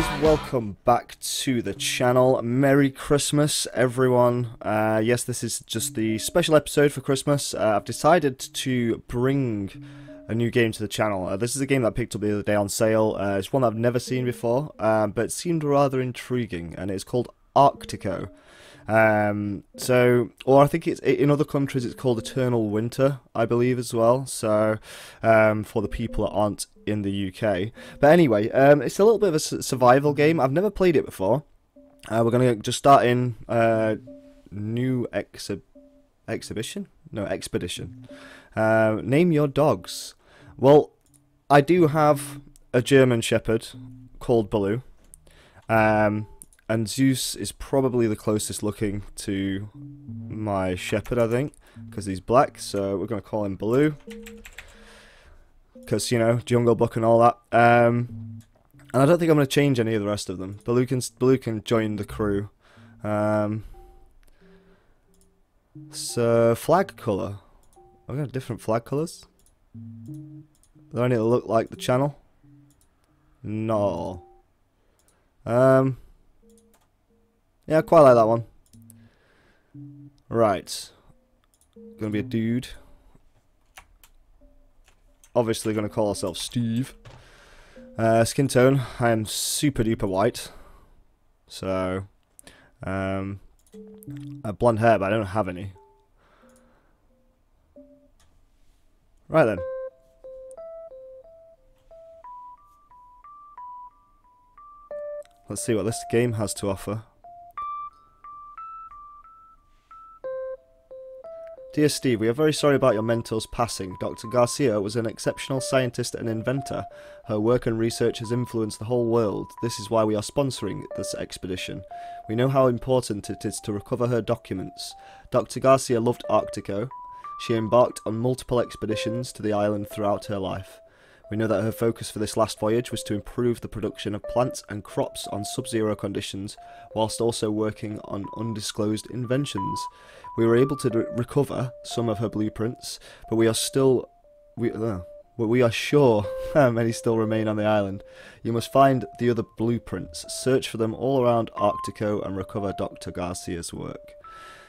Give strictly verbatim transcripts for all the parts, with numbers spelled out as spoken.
guys, welcome back to the channel. Merry Christmas everyone. Uh, yes, this is just the special episode for Christmas. Uh, I've decided to bring a new game to the channel. Uh, this is a game that I picked up the other day on sale. Uh, it's one I've never seen before, um, but it seemed rather intriguing, and it's called Arctico. Um, so, or I think it's in other countries it's called Eternal Winter, I believe, as well. So, um, for the people that aren't in the U K. But anyway, um, it's a little bit of a survival game. I've never played it before. Uh, we're gonna just start in uh, new exhi exhibition, no expedition. Uh, name your dogs. Well, I do have a German Shepherd called Baloo. Um. And Zeus is probably the closest looking to my shepherd, I think, because he's black, so we're going to call him Baloo. Because, you know, Jungle Book and all that. Um, and I don't think I'm going to change any of the rest of them. Baloo can, Baloo can join the crew. Um, so, flag colour. I've got different flag colours. Are there any that look like the channel? Not at all. Um... Yeah, I quite like that one. Right. Gonna be a dude. Obviously gonna call ourselves Steve. Uh, skin tone, I am super duper white. So, um, I have blonde hair, but I don't have any. Right then. Let's see what this game has to offer. Dear Steve, we are very sorry about your mentor's passing. Doctor Garcia was an exceptional scientist and inventor. Her work and research has influenced the whole world. This is why we are sponsoring this expedition. We know how important it is to recover her documents. Doctor Garcia loved Arctico. She embarked on multiple expeditions to the island throughout her life. We know that her focus for this last voyage was to improve the production of plants and crops on sub-zero conditions, whilst also working on undisclosed inventions. We were able to recover some of her blueprints, but we are still... We, uh, we are sure many still remain on the island. You must find the other blueprints, search for them all around Arctico, and recover Doctor Garcia's work.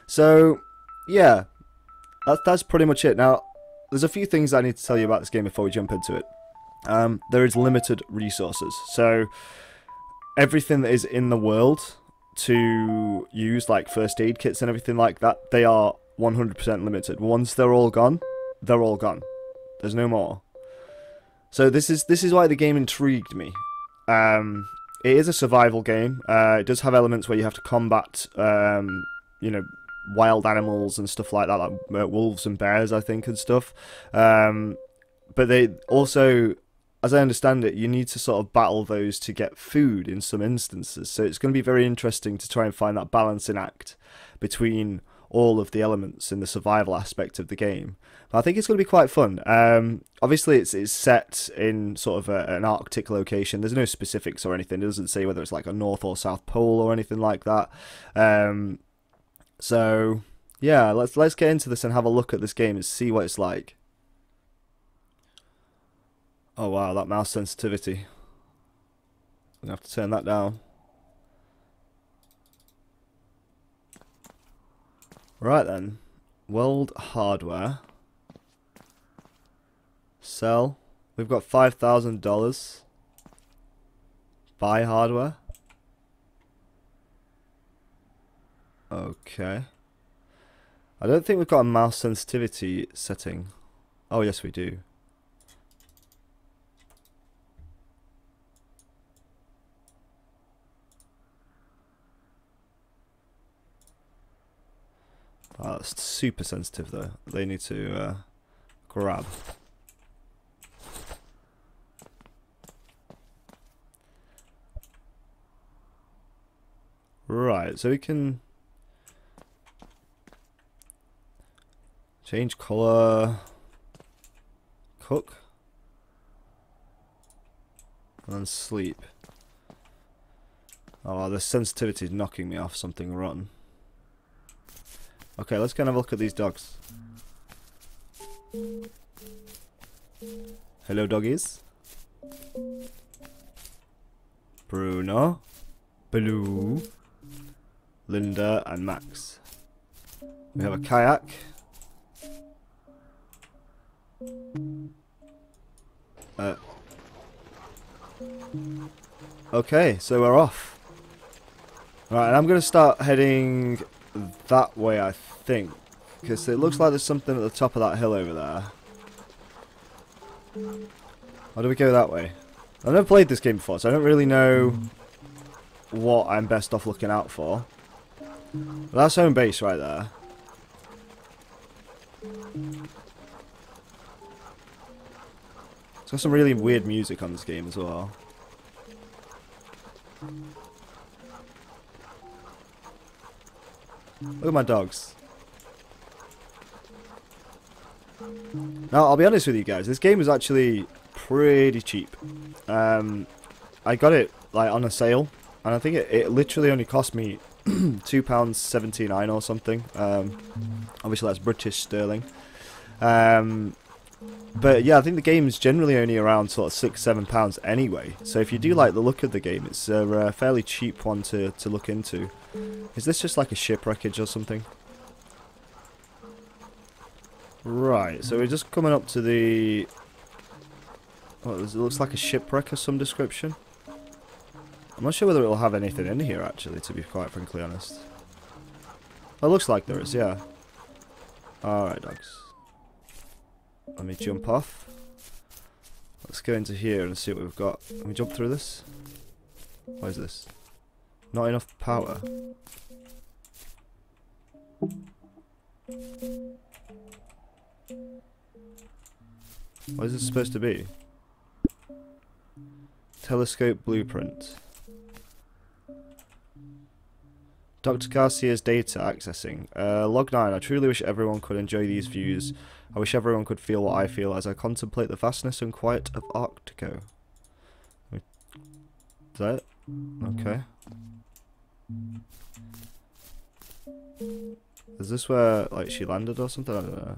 So, yeah, that, that's pretty much it. Now, there's a few things I need to tell you about this game before we jump into it. Um, there is limited resources, so everything that is in the world to use, like first aid kits and everything like that, they are one hundred percent limited. Once they're all gone, they're all gone. There's no more. So this is this is why the game intrigued me. Um, it is a survival game. Uh, it does have elements where you have to combat, um, you know, wild animals and stuff like that, like wolves and bears, I think, and stuff. Um, but they also, as I understand it, you need to sort of battle those to get food in some instances. So it's going to be very interesting to try and find that balancing act between all of the elements in the survival aspect of the game. But I think it's going to be quite fun. Um, obviously, it's, it's set in sort of a, an Arctic location. There's no specifics or anything. It doesn't say whether it's like a North or South Pole or anything like that. Um, so, yeah, let's, let's get into this and have a look at this game and see what it's like. Oh wow, that mouse sensitivity. I'm going to have to turn that down. Right then. World hardware. Sell. We've got five thousand dollars. Buy hardware. Okay. I don't think we've got a mouse sensitivity setting. Oh yes we do. Oh, that's super sensitive though. They need to uh, grab. Right, so we can change colour, cook, and then sleep. Oh, the sensitivity is knocking me off something rotten. Okay, let's go and have a look at these dogs. Hello, doggies. Bruno, Baloo, Linda and Max. We have a kayak. Uh, okay, so we're off. Alright, and I'm going to start heading that way, I think. Because it looks like there's something at the top of that hill over there. Why do we go that way? I've never played this game before, so I don't really know what I'm best off looking out for. But that's home base right there. It's got some really weird music on this game as well. Look at my dogs. Now, I'll be honest with you guys, this game is actually pretty cheap. Um, I got it like on a sale, and I think it, it literally only cost me two pounds seventy-nine or something. Um, obviously, that's British sterling. Um, but yeah, I think the game is generally only around sort of six, seven pounds anyway. So if you do like the look of the game, it's a, a fairly cheap one to to look into. Is this just like a shipwreckage or something? Right, so we're just coming up to the... What, it looks like a shipwreck of some description. I'm not sure whether it'll have anything in here, actually, to be quite frankly honest. It looks like there is, yeah. Alright, dogs. Let me jump off. Let's go into here and see what we've got. Can we jump through this? What is this? Not enough power. What is this supposed to be? Telescope blueprint. Doctor Garcia's data accessing. Uh, log nine. I truly wish everyone could enjoy these views. I wish everyone could feel what I feel as I contemplate the vastness and quiet of Arctico. Is that it? Okay. Is this where like she landed or something? I don't know.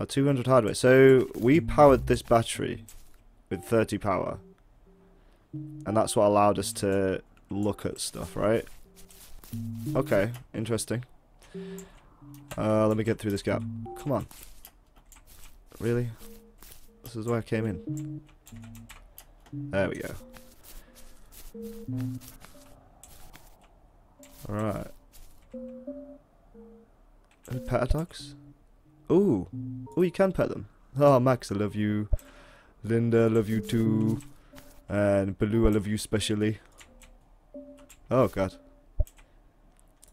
Oh, two hundred hardware. So we powered this battery with thirty power. And that's what allowed us to look at stuff, right? Okay, interesting. Uh, let me get through this gap. Come on. Really? This is where I came in. There we go. Alright. Any pet dogs? Ooh. Ooh, you can pet them. Oh, Max, I love you. Linda, I love you too. And Baloo, I love you specially. Oh, God.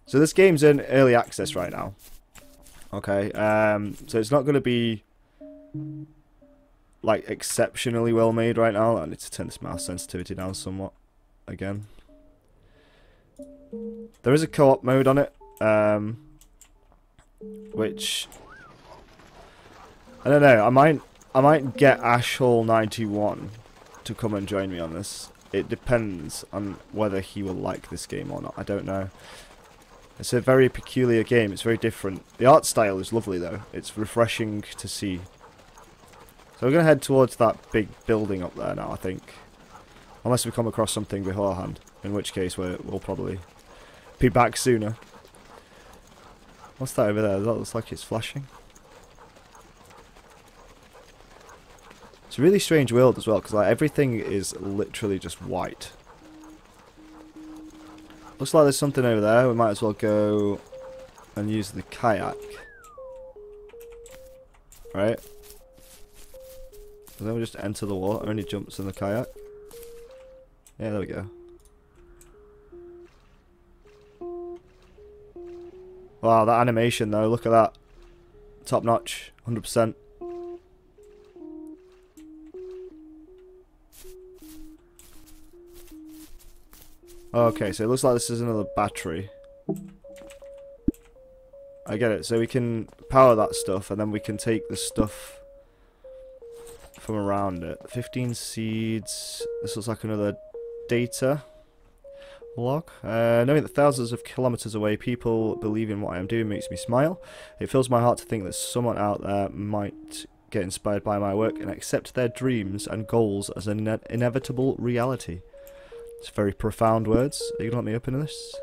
So this game's in early access right now. Okay, um, so it's not going to be, like, exceptionally well made right now. I need to turn this mouse sensitivity down somewhat again. There is a co-op mode on it, um, which... I don't know. I might, I might get Ash Hole ninety one to come and join me on this. It depends on whether he will like this game or not. I don't know. It's a very peculiar game. It's very different. The art style is lovely though. It's refreshing to see. So we're gonna head towards that big building up there now. I think, unless we come across something beforehand, in which case we're, we'll probably be back sooner. What's that over there? That looks like it's flashing. It's a really strange world as well, because like everything is literally just white. Looks like there's something over there. We might as well go and use the kayak. Right? And then we just enter the water. Only jumps in the kayak. Yeah, there we go. Wow, that animation though. Look at that. Top notch. one hundred percent. Okay, so it looks like this is another battery. I get it. So we can power that stuff, and then we can take the stuff from around it. fifteen seeds. This looks like another data log. Uh, knowing that thousands of kilometers away, people believe in what I am doing makes me smile. It fills my heart to think that someone out there might get inspired by my work and accept their dreams and goals as an ine inevitable reality. It's very profound words. Are you going to let me open this?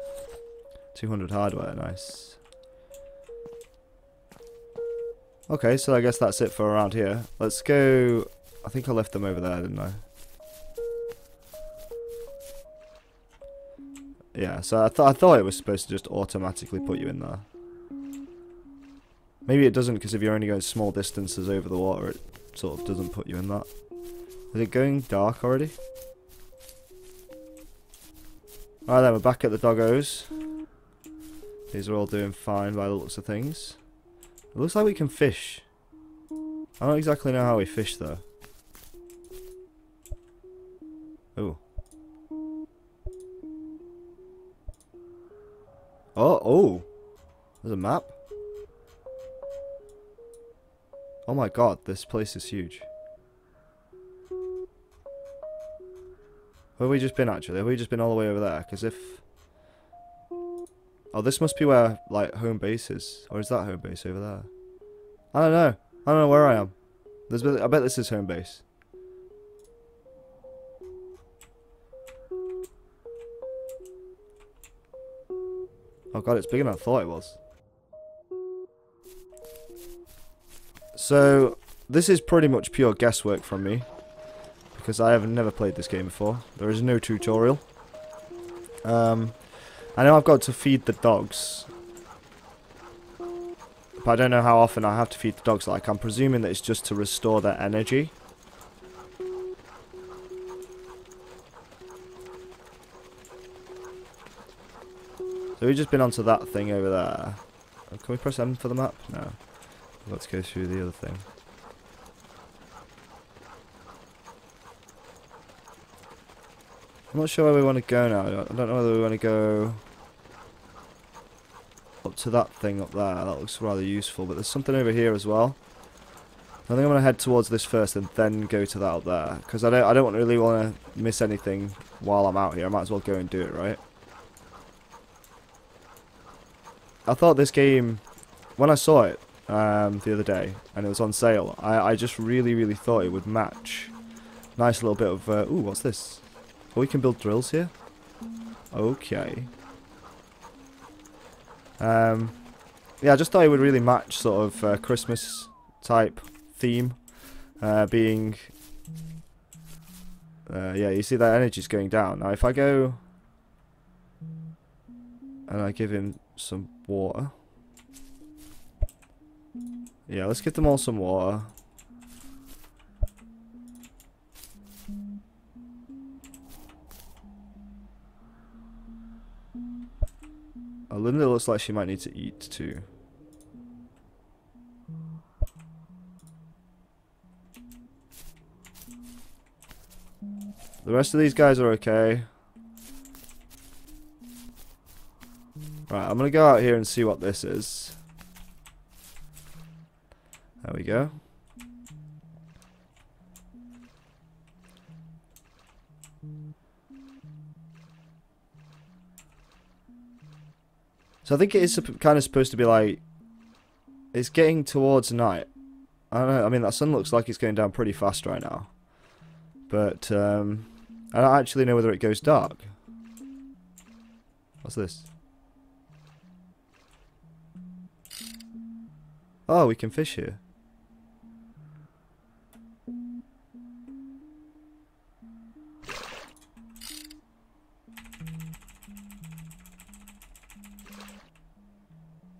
two hundred hardware, nice. Okay, so I guess that's it for around here. Let's go... I think I left them over there, didn't I? Yeah, so I, th I thought it was supposed to just automatically put you in there. Maybe it doesn't, because if you're only going small distances over the water, it sort of doesn't put you in that. Is it going dark already? Alright then, we're back at the doggos. These are all doing fine by the looks of things. It looks like we can fish. I don't exactly know how we fish, though. Ooh. Oh, oh! There's a map. Oh my god, this place is huge. Where have we just been, actually? Have we just been all the way over there? Because if... Oh, this must be where, like, home base is. Or is that home base over there? I don't know. I don't know where I am. There's, I bet this is home base. Oh god, it's bigger than I thought it was. So, this is pretty much pure guesswork from me, because I have never played this game before. There is no tutorial. Um, I know I've got to feed the dogs, but I don't know how often I have to feed the dogs. Like, I'm presuming that it's just to restore their energy. So we've just been onto that thing over there. Can we press M for the map? No. Let's go through the other thing. I'm not sure where we want to go now. I don't know whether we want to go up to that thing up there. That looks rather useful. But there's something over here as well. I think I'm going to head towards this first and then go to that up there. Because I don't, I don't really want to miss anything while I'm out here. I might as well go and do it, right? I thought this game, when I saw it um, the other day, and it was on sale, I, I just really, really thought it would match. Nice little bit of, uh, ooh, what's this? Oh, we can build drills here? Okay. Um, yeah, I just thought it would really match sort of uh, Christmas type theme, uh, being, uh, yeah, you see that energy's going down. Now, if I go and I give him some water. Yeah, let's give them all some water. Oh, Linda looks like she might need to eat too. The rest of these guys are okay. Right, I'm going to go out here and see what this is. There we go. So I think it is kind of supposed to be like... It's getting towards night. I don't know, I mean, that sun looks like it's going down pretty fast right now. But, um... I don't actually know whether it goes dark. What's this? Oh, we can fish here.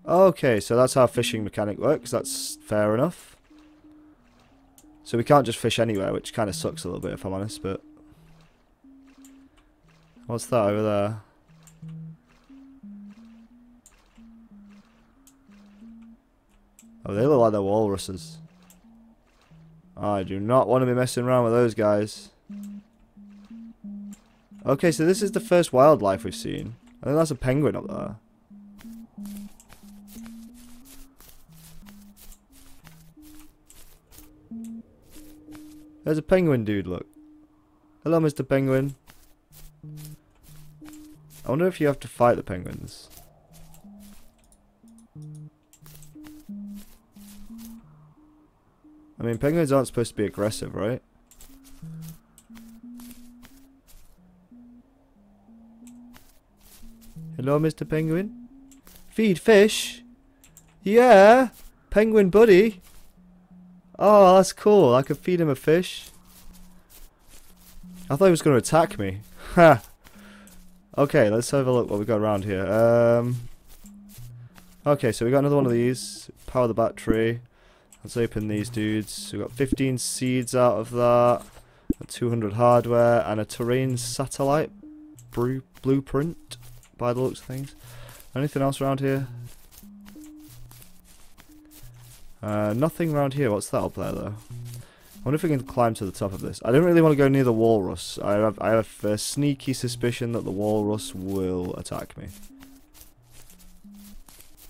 Okay, so that's how fishing mechanic works. That's fair enough. So we can't just fish anywhere, which kind of sucks a little bit if I'm honest, but... What's that over there? Oh, they look like they're walruses. I do not want to be messing around with those guys. Okay, so this is the first wildlife we've seen. I think that's a penguin up there. There's a penguin dude, look. Hello, Mister Penguin. I wonder if you have to fight the penguins. I mean, penguins aren't supposed to be aggressive, right? Hello, Mister Penguin. Feed fish? Yeah! Penguin buddy! Oh, that's cool. I could feed him a fish. I thought he was going to attack me. Ha! Okay, let's have a look what we got around here. Um, okay, so we got another one of these. Power the battery. Let's open these dudes. We got fifteen seeds out of that. two hundred hardware and a terrain satellite blueprint by the looks of things. Anything else around here? Uh, nothing around here. What's that up there though? I wonder if we can climb to the top of this. I don't really want to go near the walrus. I have, I have a sneaky suspicion that the walrus will attack me.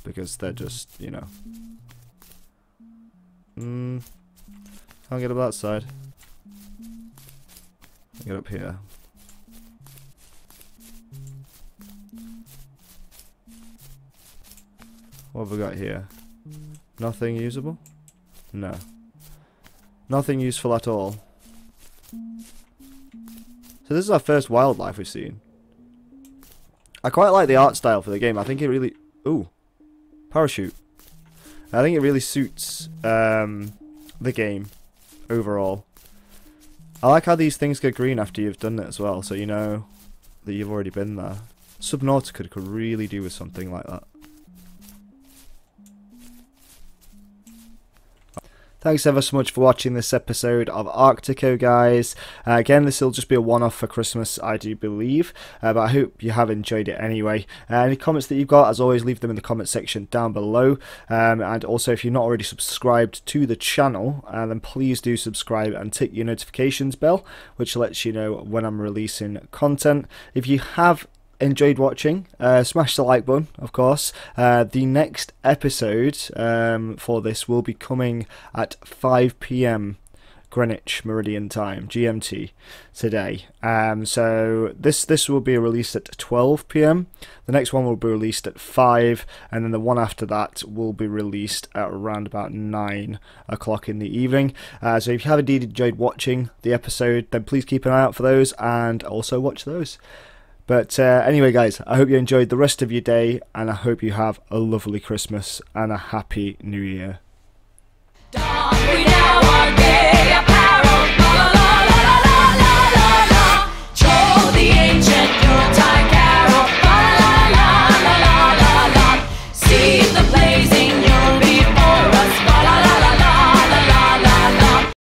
Because they're just, you know. Hmm. Can't get up that side. Get up here. What have we got here? Nothing usable? No. Nothing useful at all. So this is our first wildlife we've seen. I quite like the art style for the game. I think it really... Ooh. Parachute. I think it really suits um, the game overall. I like how these things go green after you've done it as well, so you know that you've already been there. Subnautica could really do with something like that. Thanks ever so much for watching this episode of Arctico, guys. Uh, again, this will just be a one-off for Christmas, I do believe, uh, but I hope you have enjoyed it anyway. Uh, any comments that you've got, as always, leave them in the comment section down below. Um, and also, if you're not already subscribed to the channel, uh, then please do subscribe and tick your notifications bell, which lets you know when I'm releasing content. If you have enjoyed watching, uh, smash the like button, of course. Uh, the next episode um, for this will be coming at five P M Greenwich Meridian Time, G M T, today. Um, so this this will be released at twelve P M The next one will be released at five, and then the one after that will be released at around about nine o'clock in the evening. Uh, so if you have indeed enjoyed watching the episode, then please keep an eye out for those and also watch those. But uh, anyway, guys, I hope you enjoyed the rest of your day, and I hope you have a lovely Christmas and a happy New Year.